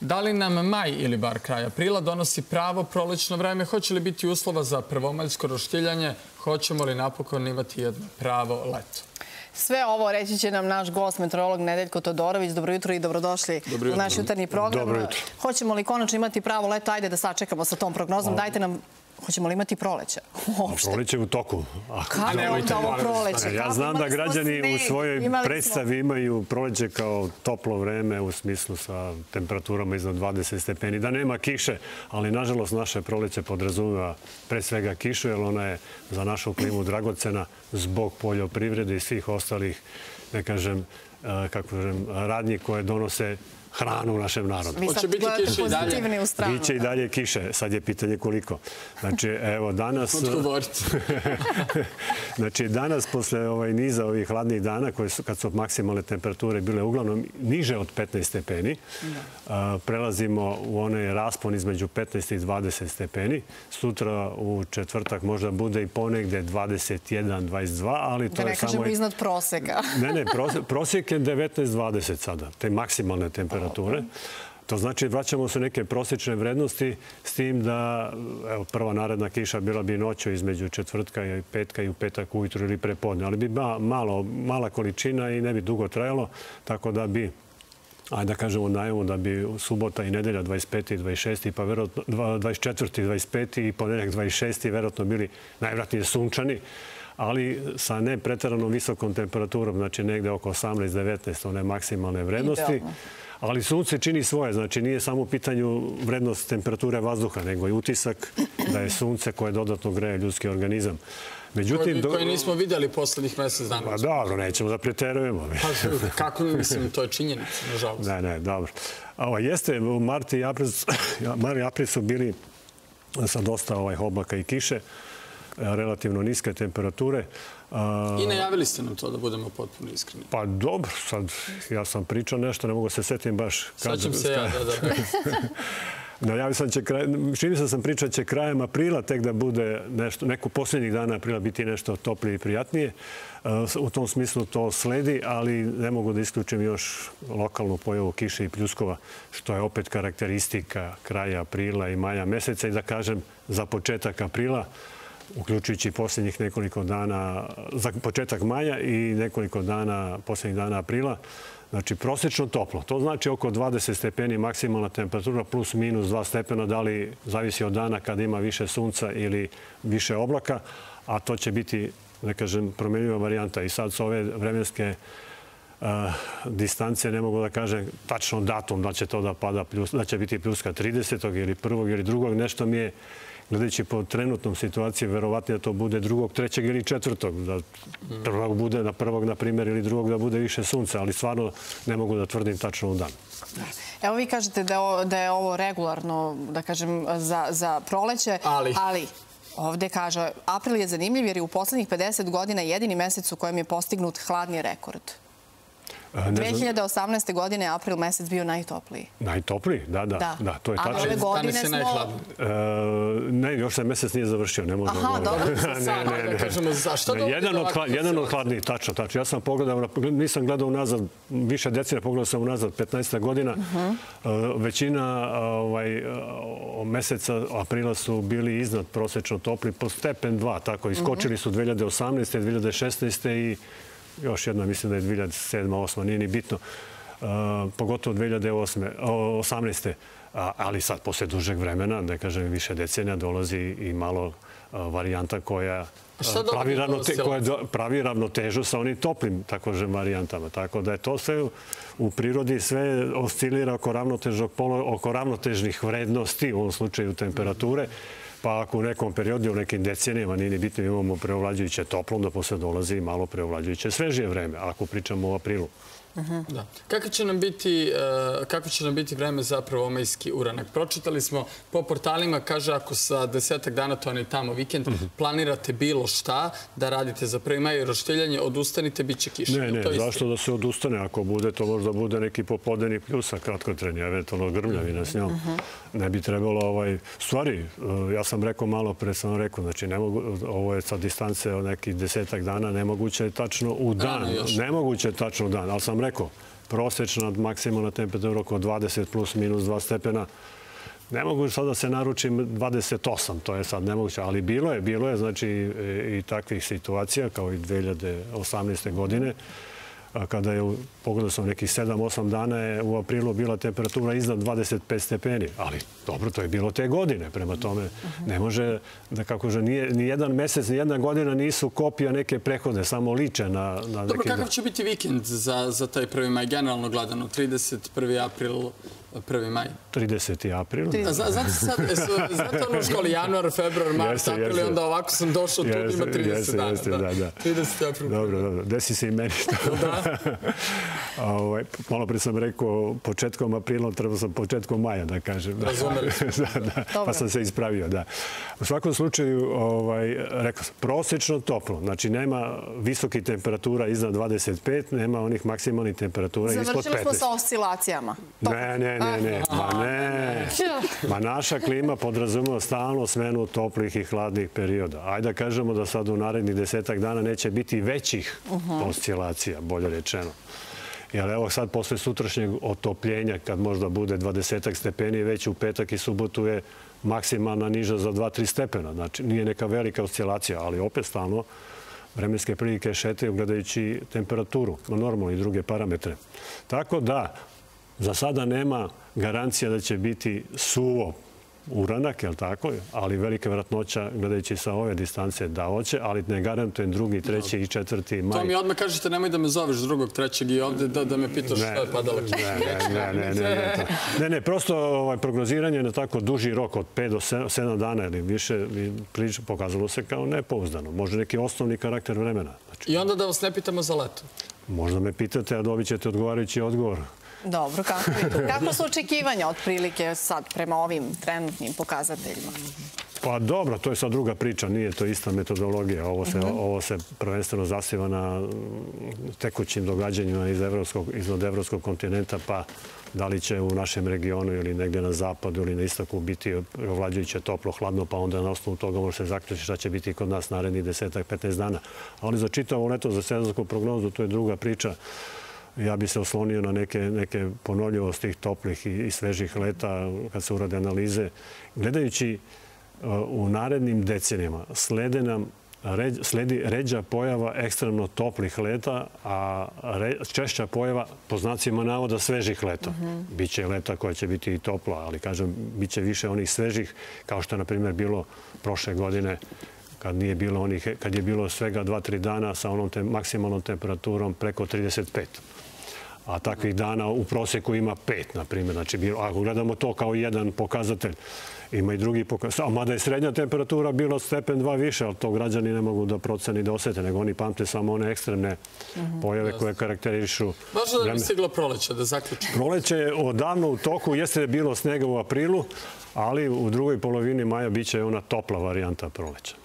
Da li nam maj ili bar kraj aprila donosi pravo prolećno vreme? Hoće li biti uslova za prvomaljsko roštiljanje? Hoćemo li napokon imati jedno pravo leto? Sve ovo reći će nam naš gost, meteorolog Nedeljko Todorović. Dobro jutro i dobrodošli u naš jutarnji program. Hoćemo li konačno imati pravo leto? Ajde da sačekamo sa tom prognozom. Dajte nam... Hoćemo li imati proleća? Proleće je u toku. Kako je onda ovo proleće? Ja znam da građani u svojoj predstavi imaju proleće kao toplo vreme u smislu sa temperaturama iznad 20 stepeni. Da nema kiše, ali nažalost naše proleće podrazumeva pre svega kišu, jer ona je za našu klimu dragocena zbog poljoprivrede i svih ostalih, ne kažem, radnji koje donose hranu u našem narodu. Vi sad gledate pozitivni u stranu. Biće i dalje kiše. Sad je pitanje koliko. Znači, evo, danas... Odgovorite. Znači, danas, posle niza ovih hladnih dana, kad su maksimalne temperature bile uglavnom niže od 15 stepeni, prelazimo u onaj raspon između 15 i 20 stepeni. Sutra u četvrtak možda bude i ponegde 21, 22, ali to je samo... Da ne kažemo iznad proseka. Ne, prosek je 19-20 sada, te maksimalne temperature. To znači vraćamo se neke prosječne vrednosti s tim da prva naredna kiša bila bi noću između četvrtka i petka i u petak ujutru ili prepodne, ali bi mala količina i ne bi dugo trajalo, tako da bi, ajde da kažemo najavu, da bi subota i nedelja 25. i 26. pa verovatno 24. i 25. i ponedeljak 26. verovatno bili najvratnije sunčani, ali sa ne preteranom visokom temperaturom, znači negde oko 18-19 one maksimalne vrednosti. Ali sunce čini svoje, znači nije samo u pitanju vrednost temperature vazduha, nego i utisak da je sunce koje dodatno greje ljudski organizam. Koje nismo vidjeli poslednjih mesec dana. Dobro, nećemo da preterujemo. Kako mislim, to je činjenica, nažalost. Ne, dobro. Jeste, mart i april su bili sa dosta oblaka i kiše, relativno niske temperature. I najavili ste nam to, da budemo potpuno iskreni. Pa dobro, sad ja sam pričao nešto, ne mogu se setim baš. Sećam se ja, da. Čini sam pričao će krajem aprila tek da bude nešto, neko posljednjih dana aprila biti nešto toplije i prijatnije. U tom smislu to sledi, ali ne mogu da isključim još lokalnu pojavu kiše i pljuskova, što je opet karakteristika kraja aprila i maja meseca. I da kažem, za početak aprila, uključujući posljednjih nekoliko dana, za početak maja i nekoliko dana, posljednjih dana aprila, znači prosječno toplo. To znači oko 20 stepeni maksimalna temperatura plus minus 2 stepena, da li zavisi od dana kada ima više sunca ili više oblaka, a to će biti, da kažem, promenljiva varijanta. I sad s ove vremenske distance ne mogu da kažem tačno datum da će to da pada, da će biti pljuska 30. ili 1. ili 2. Nešto mi je, gledajući po trenutnom situaciji, verovatno da to bude 2, 3 ili 4. Da prvog bude na 1, na primjer, ili 2 da bude više sunca, ali stvarno ne mogu da tvrdim tačno u dan. Evo, vi kažete da je ovo regularno, da kažem, za proleće, ali... Ovdje kaže, april je zanimljiv jer je u poslednjih 50 godina jedini mesec u kojem je postignut hladni rekord. 2018. godine je april mesec bio najtopliji. Najtopliji? Da, to je tačno. A ove godine smo... Ne, još se mesec nije završio. Aha, dobro. Jedan od hladnijih, tačno. Ja sam pogledao, nisam gledao unazad, više decina, pogledao sam unazad 15 godina. Većina meseca aprila su bili iznad prosečno topli po stepen 2, tako. Iskočili su 2018. 2016. i još jedna, mislim da je 2007. 2008. Nije ni bitno, pogotovo 2018. Ali sad, posle dužeg vremena, ne kažem više decenija, dolazi i malo varijanta koja pravi ravnotežu sa onim toplim varijantama. Tako da je to sve u prirodi, sve oscilira oko ravnotežnih vrednosti, u ovom slučaju temperature. Pa ako u nekom periodu, u nekim decenijama, nije ni bitno, imamo preovlađujuće toplo, onda posle dolazi i malo preovlađujuće svežije vreme, ako pričamo o aprilu. Kako će nam biti vreme za prvomajski uranak? Pročitali smo po portalima, kaže, ako sa 10 dana, to je tamo vikend, planirate bilo šta da radite za 1. maj i roštiljanje, odustanite, bit će kiša. Ne, zašto da se odustane? Ako bude, to možda bude neki popodnevni pljusak, kratkotrenja, eventualno grmljavina s njom. Ne bi trebalo... Stvari, ja sam rekao malo pre, sam rekao, znači, ovo je sa distance od nekih 10 dana, nemoguće je tačno u dan. Ali sam rekao, prosečna maksimalna temperatura oko 20 plus minus 2 stepena. Ne mogu sad da se naručim 28, to je sad nemoguće, ali bilo je znači i takvih situacija kao i 2018. godine kada je, pogledao sam nekih 7-8 dana, je u aprilu bila temperatura iznad 25 stepeni. Ali dobro, to je bilo te godine. Prema tome, ne može, da kako že, ni jedan mesec, ni jedna godina nisu kopija neke prehodne, samo liče na neke... Dobro, kakav će biti vikend za taj 1. maj, generalno gledano, 31. april, 1. maj? 30. april. Znate ono u školi, januar, februar, mart, april, i onda ovako sam došao tu, ima 30 dana. 30. april. Dobro, desi se i meni to. Malo pre sam rekao početkom aprila, trebao sam početkom maja, da kažem. Razumeli smo. Pa sam se ispravio, da. U svakom slučaju, rekao sam, prosječno toplo. Znači, nema visokih temperatura iznad 25, nema onih maksimalnih temperatura ispod 15. Završili smo sa oscilacijama. Ne. Ma naša klima podrazumeva stalno smenu toplih i hladnih perioda. Ajde da kažemo da sad u narednih 10-ak dana neće biti većih oscilacija, bolje rečeno. Jer evo sad, posle sutrašnjeg otopljenja, kad možda bude 20 stepeni, već u petak i subotu je maksimalna niža za 2-3 stepena. Znači, nije neka velika oscilacija, ali opet stalno vremenske prilike šetaju gledajući temperaturu, normalno i druge parametre. Tako da, za sada nema garancija da će biti suvo uranak, ali velika vratnoća, gledajući sa ove distance, da hoće, ali ne garantujem 2., 3. i 4. maj. To mi odmah kažete, nemoj da me zoveš 2., 3. i ovde da me pitaš šta je padala. Ne, prosto prognoziranje na tako duži rok od 5 do 7 dana ili više pokazalo se kao nepouzdano. Može neki osnovni karakter vremena. I onda da vas ne pitamo za leto. Možda me pitate, a dobit ćete odgovarajući odgovor. Dobro, kako su očekivanja otprilike sad prema ovim trenutnim pokazateljima? Pa dobro, to je sad druga priča, nije to ista metodologija. Ovo se prvenstveno zasniva na tekućim događanjima iznad evropskog kontinenta, pa da li će u našem regionu ili negde na zapadu ili na istoku biti ovlađujuće toplo, hladno, pa onda na osnovu toga može se zaključiti šta će biti kod nas narednih 10-15 dana. Ali za čitavo leto, za sezonsku prognozu, to je druga priča. Ja bi se oslonio na neke ponovljivosti tih toplih i svežih leta kad se urade analize. Gledajući u narednim decenijama, sledi ređa pojava ekstremno toplih leta, a češća pojava, po znacima navoda, svežih leta. Biće leta koja će biti i topla, ali kažem, biće više onih svežih, kao što je, na primjer, bilo prošle godine, kad je bilo svega 2-3 dana sa onom maksimalnom temperaturom preko 35. A takvih dana u prosjeku ima 5, na primjer. Znači, ako gledamo to kao jedan pokazatelj, ima i drugi pokazatelj. A mada je srednja temperatura bila stepen 2 više, ali to građani ne mogu da procene i da osete, nego oni pamte samo one ekstremne pojave koje karakterišu... Važno da bi stigla proleća, da zaključimo. Proleće je odavno u toku, jeste bilo snega u aprilu, ali u drugoj polovini maja biće ona topla varijanta proleća.